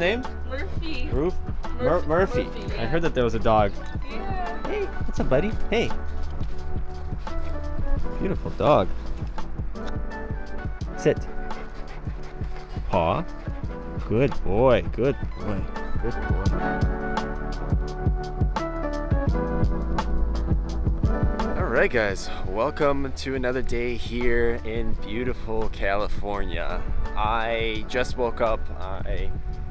name? Murphy. Murphy. Yeah. I heard that there was a dog. Yeah. Hey, what's up, buddy? Hey. Beautiful dog. Sit. Paw. Good boy. Good boy. Good boy. All right, guys. Welcome to another day here in beautiful California. I just woke up. I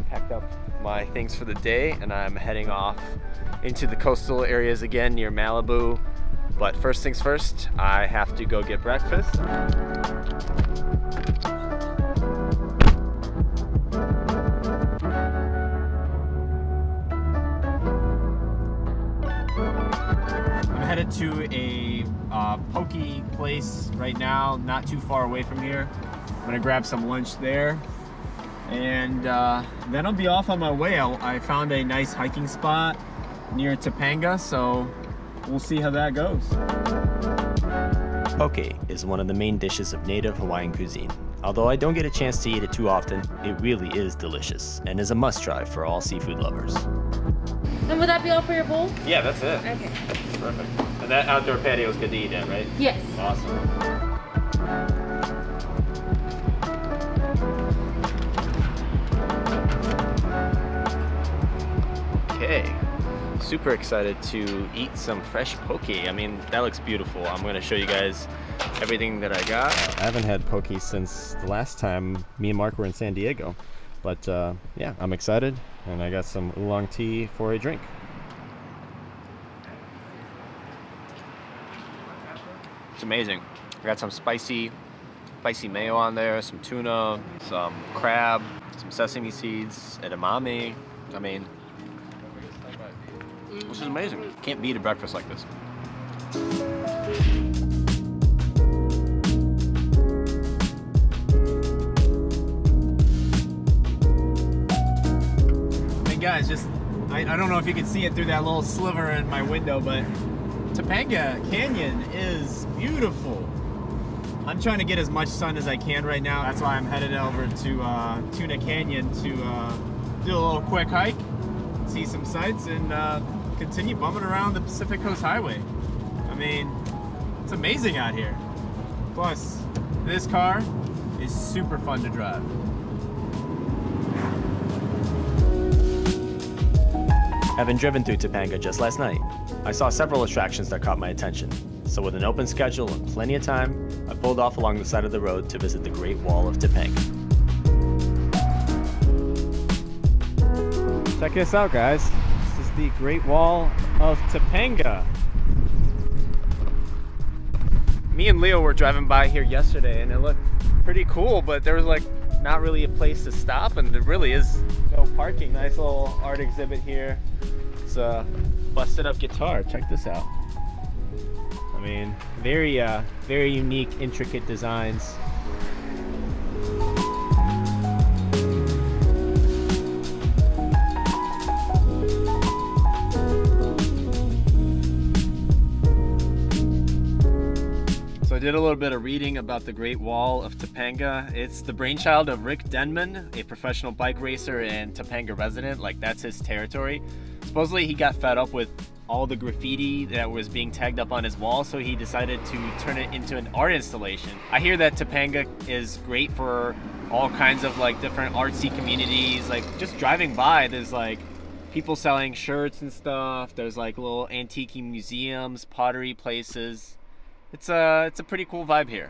packed up my things for the day, and I'm heading off into the coastal areas again near Malibu. But first things first, I have to go get breakfast. I'm headed to a poke place right now, not too far away from here. I'm gonna grab some lunch there, and then I'll be off on my way. I found a nice hiking spot near Topanga, so we'll see how that goes. Poke is one of the main dishes of native Hawaiian cuisine. Although I don't get a chance to eat it too often, it really is delicious and is a must-try for all seafood lovers. And would that be all for your bowl? Yeah, that's it. Okay. Perfect. And that outdoor patio is good to eat at, right? Yes. Awesome. Okay. Super excited to eat some fresh poke. I mean, that looks beautiful. I'm gonna show you guys everything that I got. I haven't had poke since the last time me and Mark were in San Diego. But yeah, I'm excited, and I got some oolong tea for a drink. It's amazing. I got some spicy mayo on there, some tuna, some crab, some sesame seeds, edamame. I mean, this is amazing. Can't beat a breakfast like this. Hey guys, just, I don't know if you can see it through that little sliver in my window, but Topanga Canyon is beautiful. I'm trying to get as much sun as I can right now. That's why I'm headed over to Tuna Canyon to do a little quick hike, see some sights, and continue bumming around the Pacific Coast Highway. I mean, it's amazing out here. Plus, this car is super fun to drive. Having driven through Topanga just last night, I saw several attractions that caught my attention. So with an open schedule and plenty of time, I pulled off along the side of the road to visit the Great Wall of Topanga. Check this out, guys. This is the Great Wall of Topanga. Me and Leo were driving by here yesterday, and it looked pretty cool, but there was like not really a place to stop, and there really is no parking. Nice little art exhibit here. It's a busted up guitar. Check this out. I mean, very unique, intricate designs. I did a little bit of reading about the Great Wall of Topanga. It's the brainchild of Rick Denman, a professional bike racer and Topanga resident. Like, that's his territory. Supposedly he got fed up with all the graffiti that was being tagged up on his wall, so he decided to turn it into an art installation. I hear that Topanga is great for all kinds of like different artsy communities. Like, just driving by, there's like people selling shirts and stuff. There's like little antique museums, pottery places. It's a pretty cool vibe here.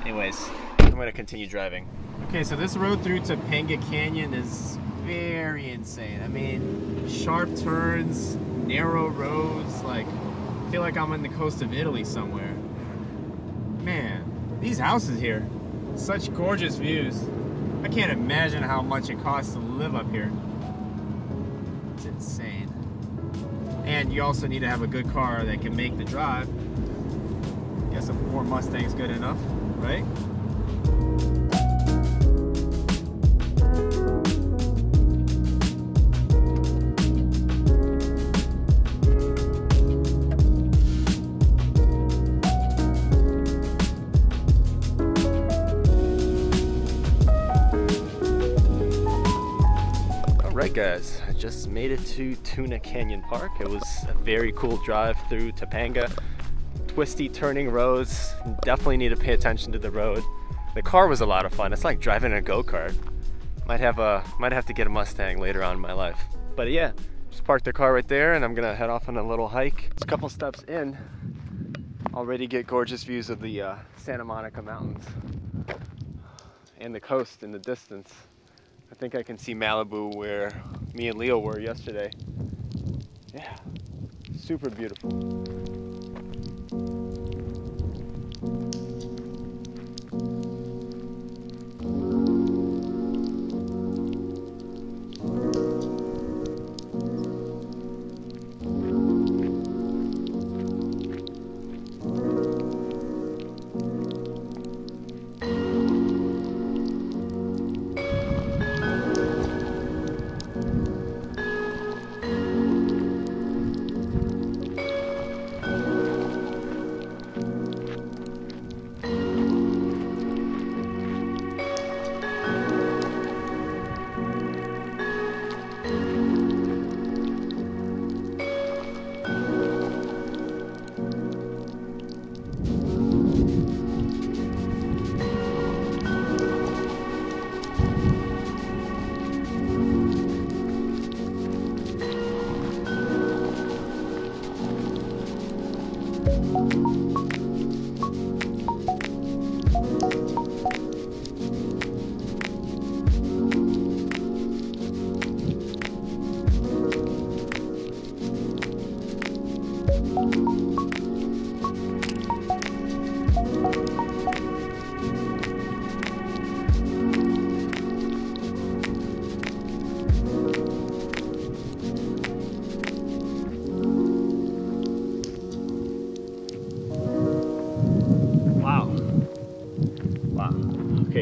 Anyways, I'm gonna continue driving. Okay, so this road through Topanga Canyon is very insane. I mean, sharp turns, narrow roads, like, I feel like I'm on the coast of Italy somewhere. Man, these houses here, such gorgeous views. I can't imagine how much it costs to live up here. It's insane. And you also need to have a good car that can make the drive. I guess a Ford Mustang's good enough, right? just made it to Tuna Canyon Park. It was a very cool drive through Topanga. Twisty, turning roads. Definitely need to pay attention to the road. The car was a lot of fun. It's like driving a go-kart. Might have to get a Mustang later on in my life. But yeah, just parked the car right there and I'm gonna head off on a little hike. It's a couple steps in, already get gorgeous views of the Santa Monica Mountains and the coast in the distance. I think I can see Malibu where me and Leo were yesterday. Yeah, super beautiful.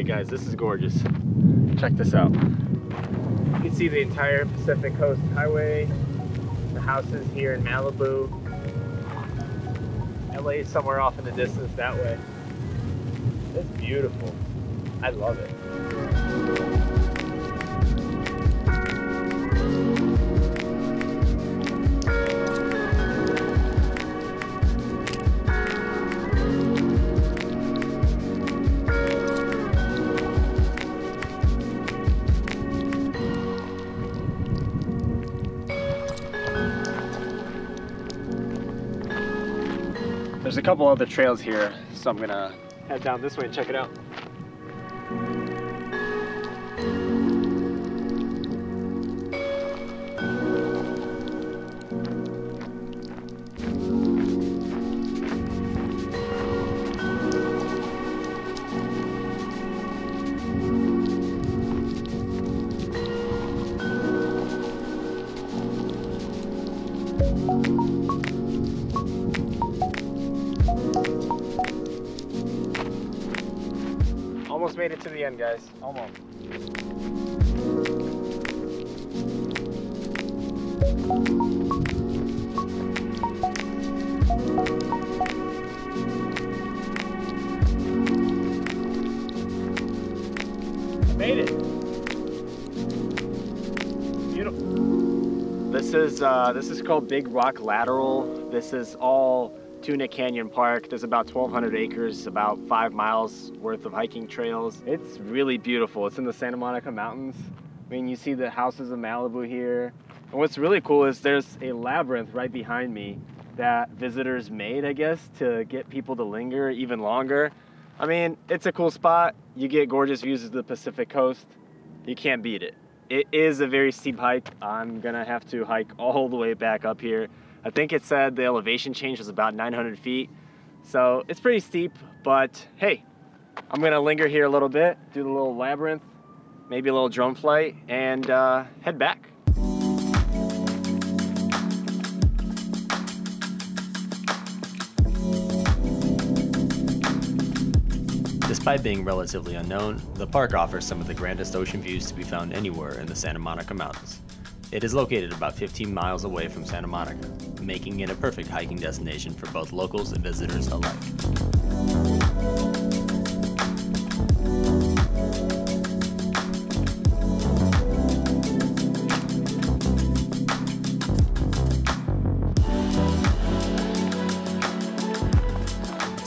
Guys, this is gorgeous. Check this out. You can see the entire Pacific Coast Highway, the houses here in Malibu. LA is somewhere off in the distance that way. It's beautiful. I love it. There's a couple other trails here, so I'm gonna head down this way and check it out. Almost made it to the end, guys. Almost. I made it. Beautiful. This is called Big Rock Lateral. This is all Tuna Canyon Park. There's about 1,200 acres, about 5 miles worth of hiking trails. It's really beautiful. It's in the Santa Monica Mountains. I mean, you see the houses of Malibu here. And what's really cool is there's a labyrinth right behind me that visitors made, I guess, to get people to linger even longer. I mean, it's a cool spot. You get gorgeous views of the Pacific Coast. You can't beat it. It is a very steep hike. I'm gonna have to hike all the way back up here. I think it said the elevation change was about 900 feet. So it's pretty steep, but hey, I'm gonna linger here a little bit, do the little labyrinth, maybe a little drone flight, and head back. Despite being relatively unknown, the park offers some of the grandest ocean views to be found anywhere in the Santa Monica Mountains. It is located about 15 miles away from Santa Monica, making it a perfect hiking destination for both locals and visitors alike.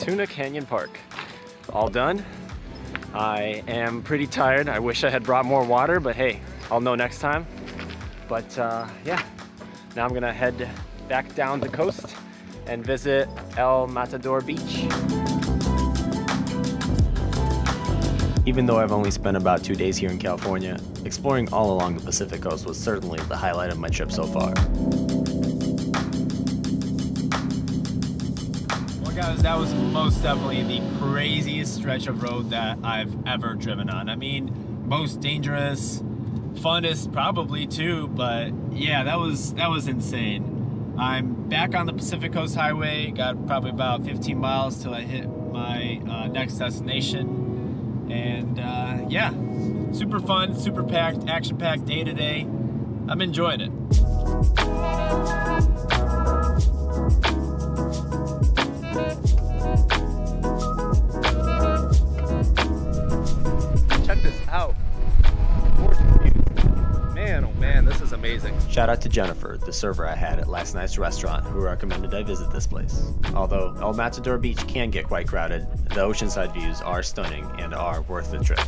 Tuna Canyon Park. All done. I am pretty tired. I wish I had brought more water, but hey, I'll know next time. But yeah, now I'm gonna head back down the coast and visit El Matador Beach. Even though I've only spent about 2 days here in California, exploring all along the Pacific Coast was certainly the highlight of my trip so far. Well guys, that was most definitely the craziest stretch of road that I've ever driven on. I mean, most dangerous, funnest probably too, but yeah, that was insane. I'm back on the Pacific Coast Highway, got probably about 15 miles till I hit my next destination. And yeah, super fun, super packed, action-packed day today. I'm enjoying it. Check this out. Gorgeous views. Man, oh man, this is amazing. Shout out to Jennifer, the server I had at last night's restaurant, who recommended I visit this place. Although El Matador Beach can get quite crowded, the oceanside views are stunning and are worth the trip.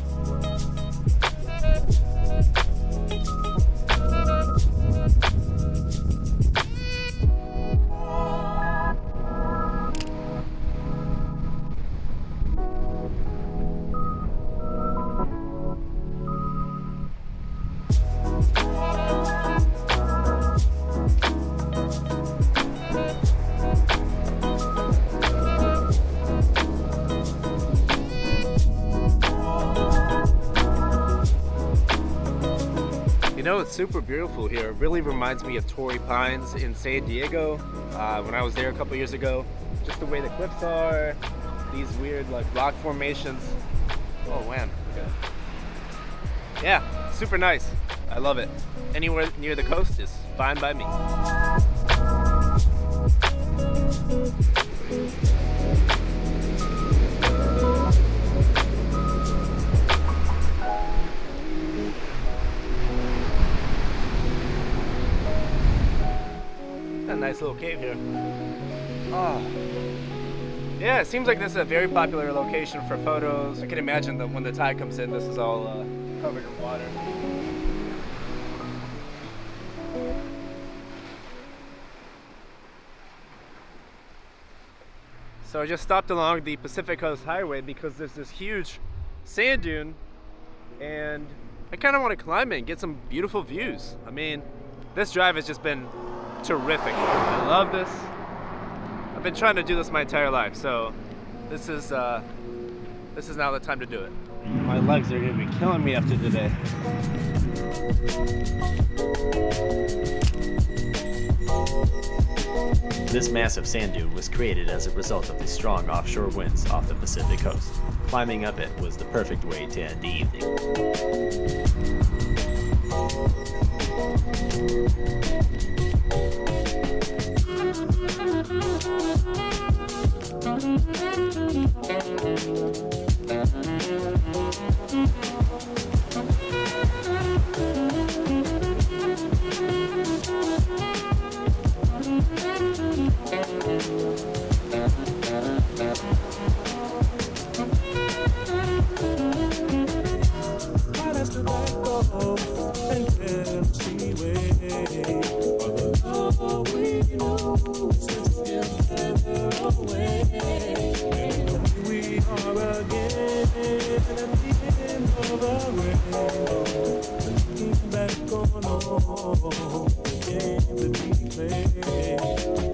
You know, it's super beautiful here. It really reminds me of Torrey Pines in San Diego when I was there a couple years ago. Just the way the cliffs are, these weird like rock formations. Oh man, okay. Yeah, super nice. I love it. Anywhere near the coast is fine by me. Nice little cave here. Oh. Yeah, it seems like this is a very popular location for photos. I can imagine that when the tide comes in, this is all covered in water. So I just stopped along the Pacific Coast Highway because there's this huge sand dune and I kind of want to climb it and get some beautiful views. I mean, this drive has just been terrific. I love this. I've been trying to do this my entire life, so this is now the time to do it. My legs are gonna be killing me after today. This massive sand dune was created as a result of the strong offshore winds off the Pacific coast. Climbing up it was the perfect way to end the evening.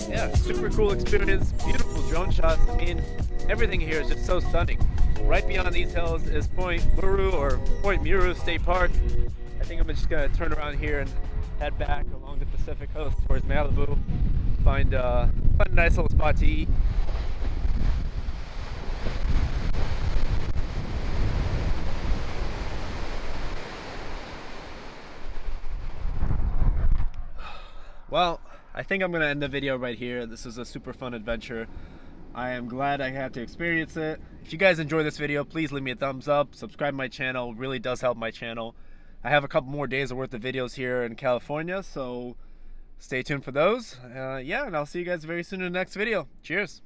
Yeah, super cool experience, beautiful drone shots. I mean, everything here is just so stunning. Right beyond these hills is Point Mugu State Park. I think I'm just gonna turn around here and head back along the Pacific Coast towards Malibu, find a nice little spot to eat. Well, I think I'm gonna end the video right here. This was a super fun adventure. I am glad I had to experience it. If you guys enjoyed this video, please leave me a thumbs up, subscribe to my channel, it really does help my channel. I have a couple more days worth of videos here in California, so stay tuned for those. Yeah, and I'll see you guys very soon in the next video. Cheers.